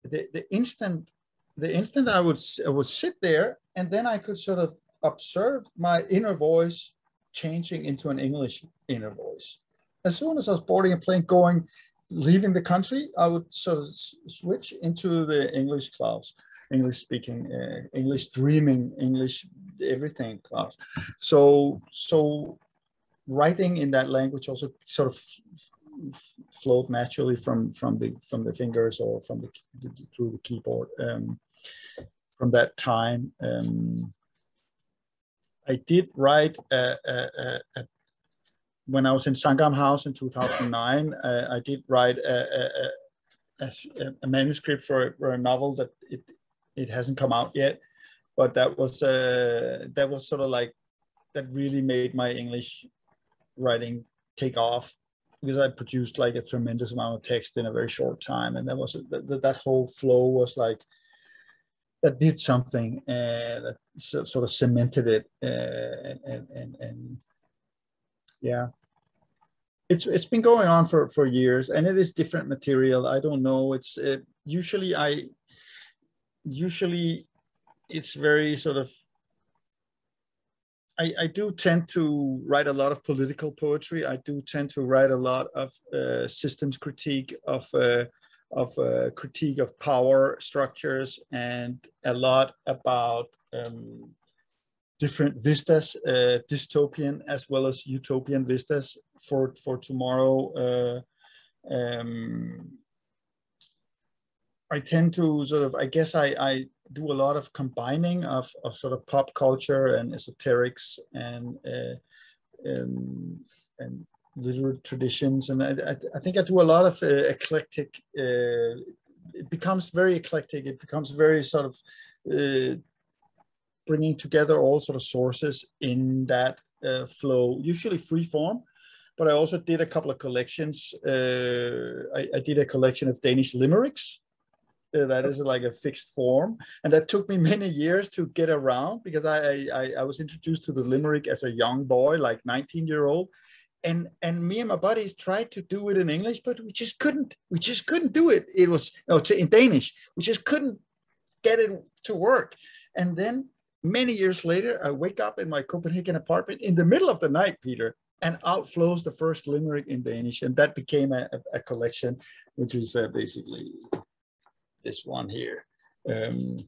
the the instant the instant I would I would sit there and then I could sort of observe my inner voice changing into an English inner voice. As soon as I was boarding a plane going. Leaving the country, I would sort of switch into the English Claus, English speaking, uh, English dreaming, English everything Claus. So, so writing in that language also sort of flowed naturally from from the from the fingers or from the, the through the keyboard. Um, from that time, um, I did write a, a, a when I was in Sangam House in two thousand nine, uh, I did write a, a, a, a manuscript for, for a novel that it it hasn't come out yet, but that was uh, that was sort of like that really made my English writing take off because I produced like a tremendous amount of text in a very short time, and that was that, that whole flow was like that did something uh, that so, sort of cemented it, uh, and, and and yeah, it's it's been going on for for years, and it is different material. I don't know. It's uh, usually I usually it's very sort of. I, I do tend to write a lot of political poetry. I do tend to write a lot of uh, systems critique, of uh, of uh, critique of power structures, and a lot about um, different vistas, uh, dystopian as well as utopian vistas for for tomorrow. Uh, um, I tend to sort of, I guess I, I do a lot of combining of, of sort of pop culture and esoterics and uh, um, and literary traditions. And I, I think I do a lot of uh, eclectic, uh, it becomes very eclectic. It becomes very sort of uh, bringing together all sort of sources in that uh, flow, usually free form. But I also did a couple of collections. Uh, I, I did a collection of Danish limericks. Uh, that is like a fixed form, and that took me many years to get around, because I, I, I was introduced to the limerick as a young boy, like nineteen year old, and and me and my buddies tried to do it in English, but we just couldn't we just couldn't do it. It was no, in Danish. We just couldn't get it to work. And then many years later, I wake up in my Copenhagen apartment in the middle of the night, Peter, and out flows the first limerick in Danish, and that became a, a, a collection, which is uh, basically this one here. Um,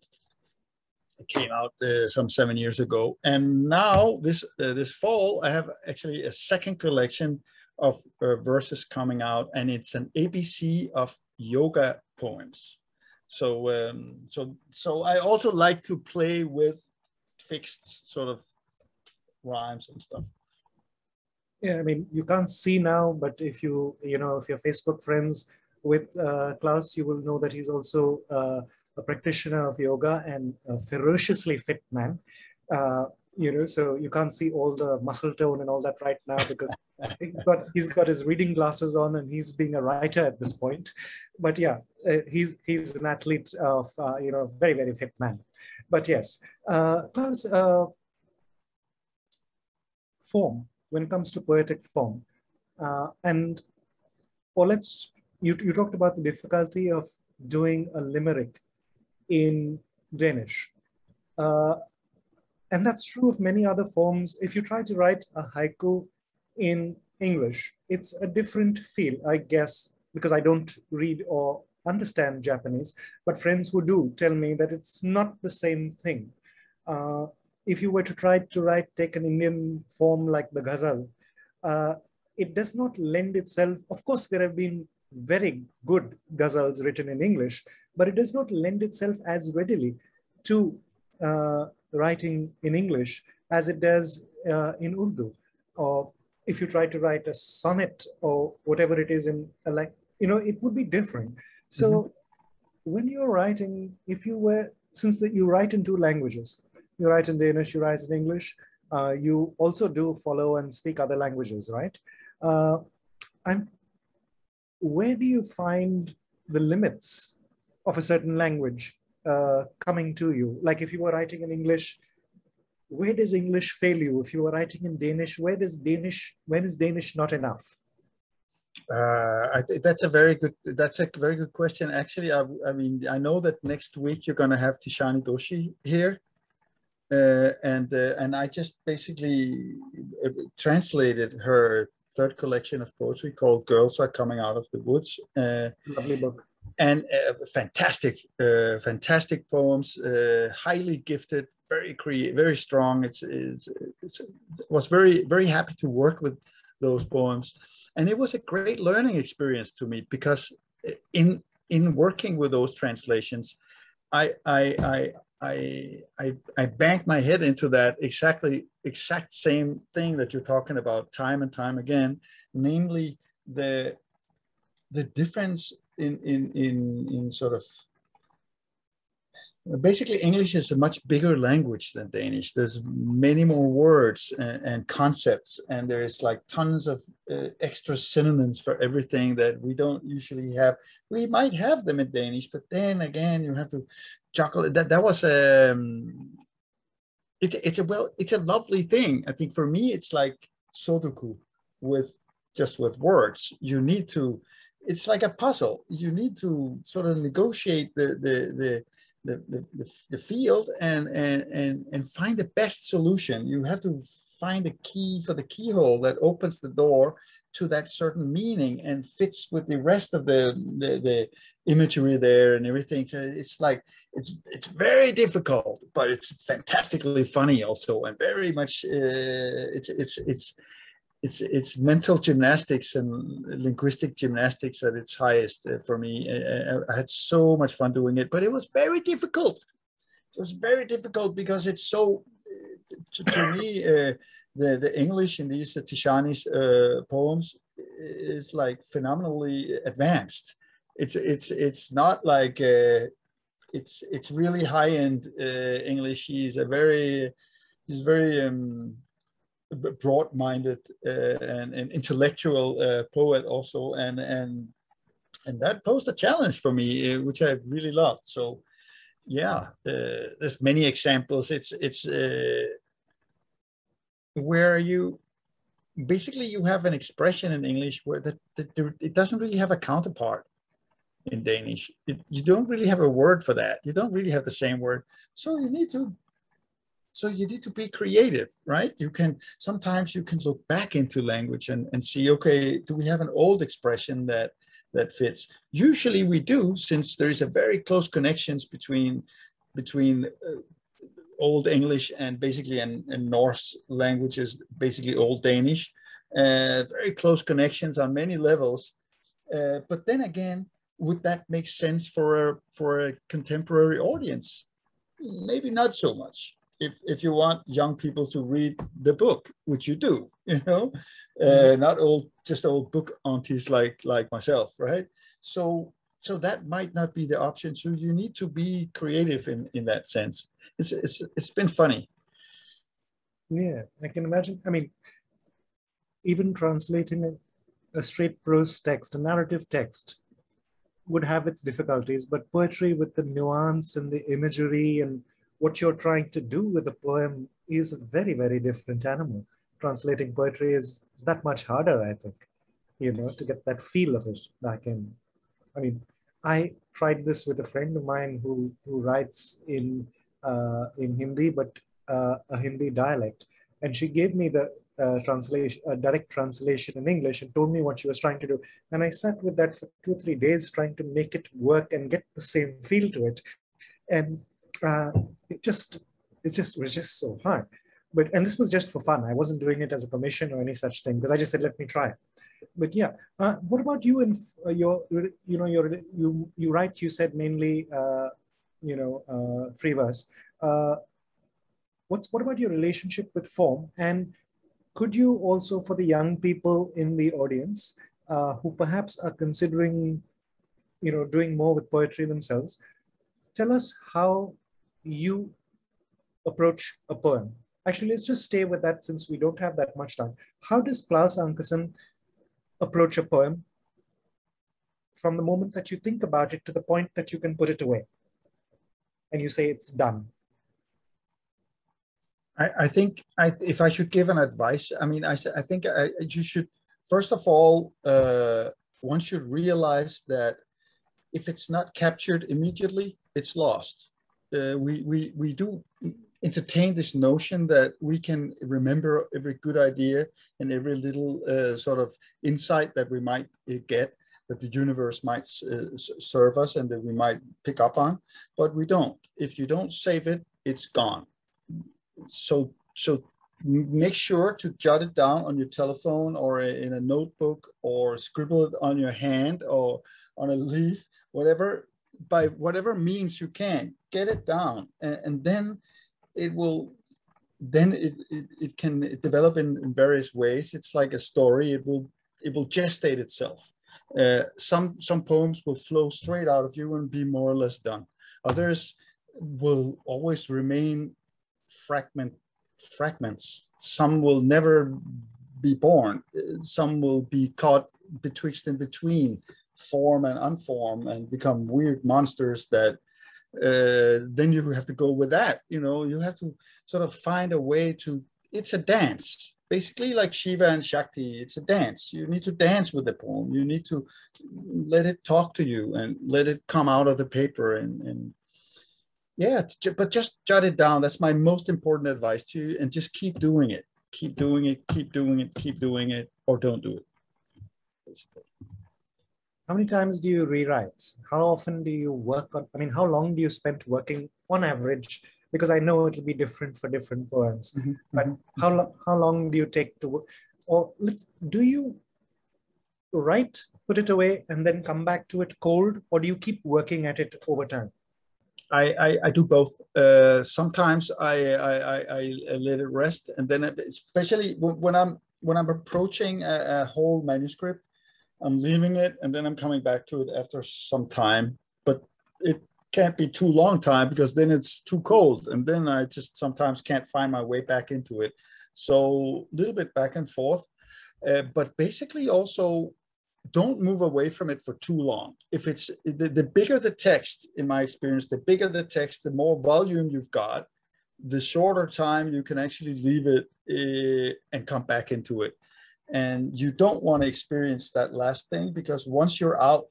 it came out uh, some seven years ago, and now this uh, this fall I have actually a second collection of uh, verses coming out, and it's an A B C of yoga poems. So um, so so I also like to play with fixed sort of rhymes and stuff. Yeah, I mean, you can't see now, but if you you know if your Facebook friends with uh, Claus, you will know that he's also uh, a practitioner of yoga and a ferociously fit man. Uh, you know, so you can't see all the muscle tone and all that right now, because he's got, he's got his reading glasses on and he's being a writer at this point. But yeah, uh, he's he's an athlete of uh, you know very very fit man. But yes, uh, Claus, uh, form, when it comes to poetic form, uh, and or let's. You, you talked about the difficulty of doing a limerick in Danish. Uh, and that's true of many other forms. If you try to write a haiku in English, it's a different feel, I guess, because I don't read or understand Japanese, but friends who do tell me that it's not the same thing. Uh, if you were to try to write, take an Indian form like the ghazal, uh, it does not lend itself. Of course, there have been very good ghazals written in English, but it does not lend itself as readily to uh, writing in English as it does uh, in Urdu. Or if you try to write a sonnet or whatever it is in, like, you know, it would be different. So mm-hmm. when you're writing, if you were, since that you write in two languages, you write in Danish, you write in English, uh, you also do follow and speak other languages, right? Uh, I'm Where do you find the limits of a certain language uh, coming to you? Like if you were writing in English, where does English fail you? If you were writing in Danish, where does Danish, when is Danish not enough? Uh, I th that's a very good, that's a very good question. Actually, I, I mean, I know that next week you're going to have Tishani Doshi here. Uh, and, uh, and I just basically translated her third collection of poetry called Girls Are Coming Out of the Woods. Uh, Lovely book. And uh, fantastic, uh, fantastic poems, uh, highly gifted, very creative, very strong. It's, it's, it's, it was very, very happy to work with those poems. And it was a great learning experience to me, because in, in working with those translations, I, I, I, I, I, I banked my head into that exactly exact same thing that you're talking about time and time again, namely the the difference in in in, in sort of Basically, English is a much bigger language than Danish. There's many more words and, and concepts, and there is like tons of uh, extra synonyms for everything that we don't usually have. We might have them in Danish, but then again, you have to juggle. That that was a um, it's it's a well, it's a lovely thing. I think for me, it's like Sudoku with just with words. You need to. It's like a puzzle. You need to sort of negotiate the the the. The, the, the field and, and, and, and find the best solution. You have to find a key for the keyhole that opens the door to that certain meaning and fits with the rest of the, the, the imagery there and everything. So it's like, it's, it's very difficult, but it's fantastically funny also, and very much, uh, it's, it's, it's, it's, it's mental gymnastics and linguistic gymnastics at its highest uh, for me. I, I had so much fun doing it, but it was very difficult. It was very difficult because it's so, to, to me, uh, the, the English in these uh, Tishani's uh, poems is like phenomenally advanced. It's, it's, it's not like, uh, it's, it's really high-end uh, English. She's a very, she's very, um, broad-minded uh, and, and intellectual uh, poet also, and and and that posed a challenge for me, uh, which I really loved. So yeah, uh, there's many examples. It's it's uh, where you basically you have an expression in English where that, that there, it doesn't really have a counterpart in Danish. It, you don't really have a word for that. You don't really have the same word. So you need to So you need to be creative, right? You can, sometimes you can look back into language and, and see, okay, do we have an old expression that, that fits? Usually we do, since there is a very close connections between, between uh, Old English and basically and, and Norse languages, basically Old Danish, uh, very close connections on many levels. Uh, but then again, would that make sense for a, for a contemporary audience? Maybe not so much. If, if you want young people to read the book, which you do, you know, uh, not old, just old book aunties like, like myself, right? So, so that might not be the option. So you need to be creative in, in that sense. It's, it's, it's been funny. Yeah, I can imagine. I mean, even translating a straight prose text, a narrative text, would have its difficulties, but poetry with the nuance and the imagery and what you're trying to do with the poem is a very, very different animal. Translating poetry is that much harder, I think, you know, to get that feel of it back in. I mean, I tried this with a friend of mine who, who writes in, uh, in Hindi, but uh, a Hindi dialect. And she gave me the uh, translation, a direct translation in English, and told me what she was trying to do. And I sat with that for two, three days trying to make it work and get the same feel to it. And Uh, it just, it just it was just so hard, but and this was just for fun. I wasn't doing it as a commission or any such thing, because I just said, let me try. But yeah, uh, what about you and uh, your, you know, your you you write? You said mainly, uh, you know, uh, free verse. Uh, what's what about your relationship with form? And could you also, for the young people in the audience uh, who perhaps are considering, you know, doing more with poetry themselves, tell us how you approach a poem. Actually, let's just stay with that since we don't have that much time. How does Claus Ankersen approach a poem from the moment that you think about it to the point that you can put it away and you say it's done? I, I think I, if I should give an advice, I mean, I, I think I, you should, first of all, uh, one should realize that if it's not captured immediately, it's lost. Uh, we, we, we do entertain this notion that we can remember every good idea and every little uh, sort of insight that we might uh, get, that the universe might uh, serve us and that we might pick up on, but we don't. If you don't save it, it's gone. So, so make sure to jot it down on your telephone or in a notebook, or scribble it on your hand or on a leaf, whatever, by whatever means you can, get it down, and, and then it will, then it, it, it can develop in, in various ways. It's like a story, it will, it will gestate itself. Uh, some, some poems will flow straight out of you and be more or less done. Others will always remain fragment, fragments. Some will never be born. Some will be caught betwixt and between form and unform and become weird monsters that uh, then you have to go with that. You know, you have to sort of find a way to, it's a dance. Basically, like Shiva and Shakti, it's a dance. You need to dance with the poem. You need to let it talk to you and let it come out of the paper. And, and yeah, but just jot it down. That's my most important advice to you. And just keep doing it. Keep doing it. Keep doing it. Keep doing it. Or don't do it. Basically. How many times do you rewrite? How often do you work on? I mean, how long do you spend working on average? Because I know it'll be different for different poems, mm-hmm. but how lo how long do you take to, or let's, do you write, put it away, and then come back to it cold, or do you keep working at it over time? I I, I do both. Uh, sometimes I I, I I let it rest, and then especially when I'm when I'm approaching a, a whole manuscript, I'm leaving it, and then I'm coming back to it after some time. But it can't be too long time, because then it's too cold, and then I just sometimes can't find my way back into it. So a little bit back and forth, uh, but basically also don't move away from it for too long. If it's the, the bigger the text, in my experience, the bigger the text, the more volume you've got, the shorter time you can actually leave it uh, and come back into it. And you don't want to experience that last thing, because once you're out,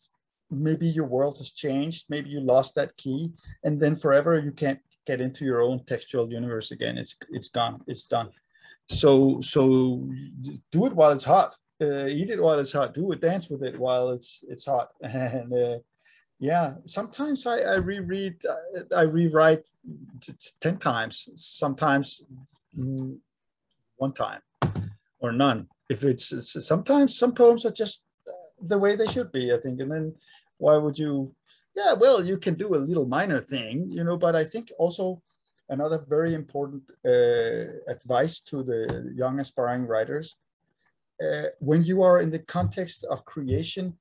maybe your world has changed, maybe you lost that key, and then forever you can't get into your own textual universe again. It's it's gone, it's done. So so do it while it's hot, uh, eat it while it's hot, do it, dance with it while it's it's hot. And uh, yeah, sometimes I, I reread, I, I rewrite ten times, sometimes one time or none. If it's, it's sometimes some poems are just the way they should be, I think. And then why would you, yeah, well, you can do a little minor thing, you know, but I think also another very important uh, advice to the young aspiring writers, uh, when you are in the context of creation,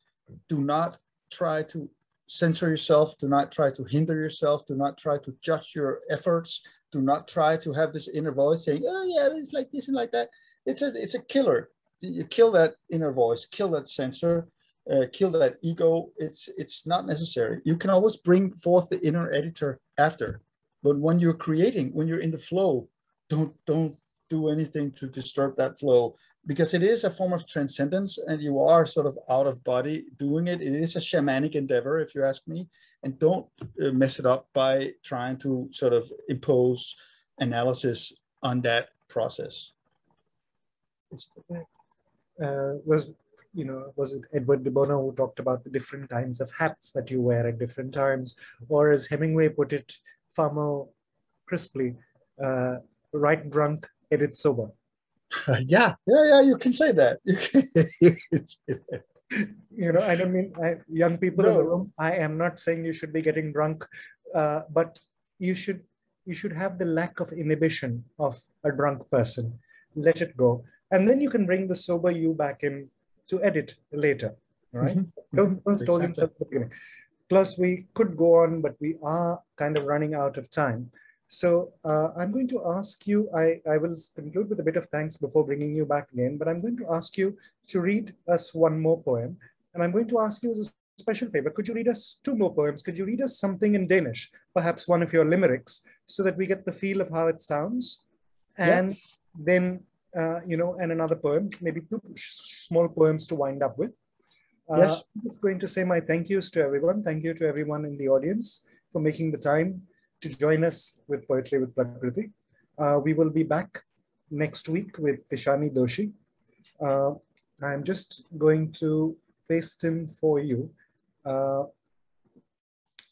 do not try to censor yourself, do not try to hinder yourself, do not try to judge your efforts, do not try to have this inner voice saying, oh yeah, it's like this and like that. It's a, it's a killer. You kill that inner voice, kill that censor, uh, kill that ego. It's it's not necessary. You can always bring forth the inner editor after, but when you're creating, when you're in the flow, don't don't do anything to disturb that flow, because it is a form of transcendence, and you are sort of out of body doing it. It is a shamanic endeavor, if you ask me, and don't mess it up by trying to sort of impose analysis on that process. Uh, was, you know, was it Edward de Bono who talked about the different kinds of hats that you wear at different times? Or as Hemingway put it far more crisply, uh, write drunk, edit sober. Uh, yeah, yeah, yeah, you can say that. You know, I don't mean, I, young people no. in the room, I am not saying you should be getting drunk, uh, but you should, you should have the lack of inhibition of a drunk person. Let it go. And then you can bring the sober you back in to edit later, right? Mm-hmm. Don't, don't stall yourself at the beginning. Plus, we could go on, but we are kind of running out of time. So uh, I'm going to ask you, I, I will conclude with a bit of thanks before bringing you back again, but I'm going to ask you to read us one more poem. And I'm going to ask you as a special favor, could you read us two more poems? Could you read us something in Danish, perhaps one of your limericks, so that we get the feel of how it sounds? And yeah. then... Uh, you know, and another poem, maybe two small poems to wind up with. Uh, yes. I'm just going to say my thank yous to everyone. Thank you to everyone in the audience for making the time to join us with Poetry with Prakriti. Uh, we will be back next week with Tishani Doshi. Uh, I'm just going to paste in for you uh,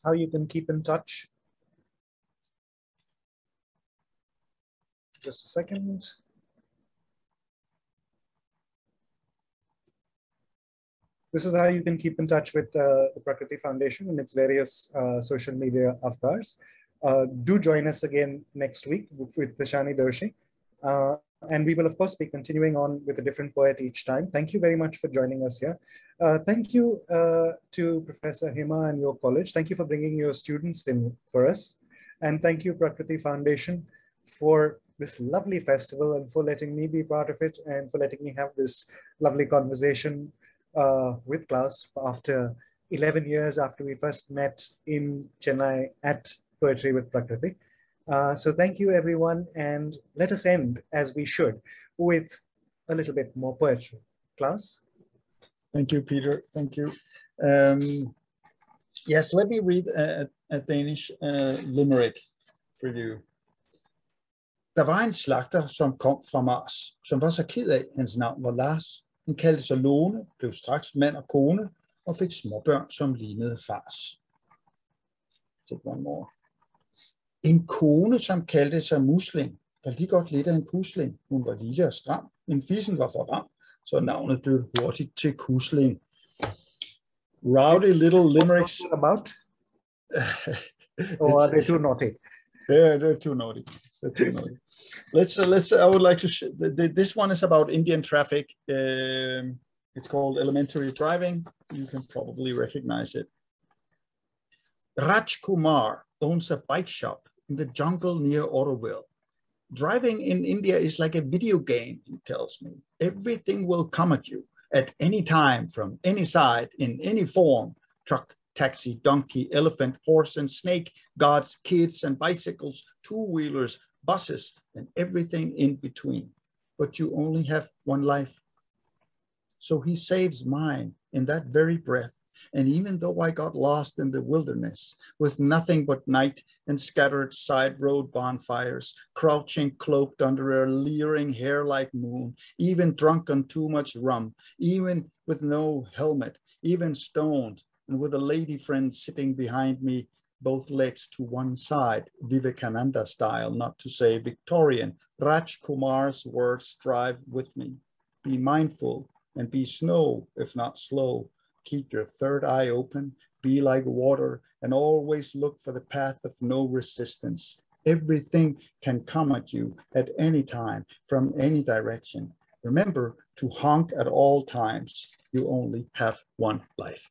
how you can keep in touch. Just a second. This is how you can keep in touch with uh, the Prakriti Foundation and its various uh, social media avatars. Uh, do join us again next week with Tishani Doshi. Uh, and we will, of course, be continuing on with a different poet each time. Thank you very much for joining us here. Uh, thank you uh, to Professor Hema and your college. Thank you for bringing your students in for us. And thank you, Prakriti Foundation, for this lovely festival and for letting me be part of it and for letting me have this lovely conversation uh, with Claus after eleven years after we first met in Chennai at Poetry with Prakriti. Uh, so thank you, everyone. And let us end, as we should, with a little bit more poetry. Claus? Thank you, Peter. Thank you. Um, yes, let me read a, a Danish uh, limerick for you. Der var en slagter, som kom fra Mars, som var så ked af, hans navn var Lars. Han kaldte sig Lone, blev straks mand og kone, og fik småbørn, som lignede fars. Take one more. En kone, som kaldte sig Musling, der lige godt lidt af en pusling. Hun var lille og stram, men fissen var for ram, så navnet blev hurtigt til Kusling. Rowdy little limericks. About? Or are they too naughty? They're, they're too naughty. They're too naughty. Let's, uh, let's, uh, I would like to, sh the, the, this one is about Indian traffic. Um, it's called Elementary Driving. You can probably recognize it. Rajkumar owns a bike shop in the jungle near Auroville. Driving in India is like a video game, he tells me. Everything will come at you at any time, from any side, in any form. Truck, taxi, donkey, elephant, horse and snake, gods, kids and bicycles, two-wheelers, buses, and everything in between. But you only have one life. So he saves mine in that very breath. And even though I got lost in the wilderness with nothing but night and scattered side road bonfires, crouching cloaked under a leering hair like moon, even drunk on too much rum, even with no helmet, even stoned, and with a lady friend sitting behind me, both legs to one side, Vivekananda style, not to say Victorian, Rajkumar's words drive with me. Be mindful and be snow, if not slow. Keep your third eye open, be like water, and always look for the path of no resistance. Everything can come at you at any time, from any direction. Remember to honk at all times. You only have one life.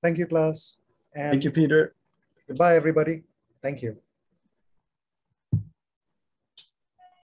Thank you, Claus. Thank you, Peter. Goodbye, everybody. Thank you.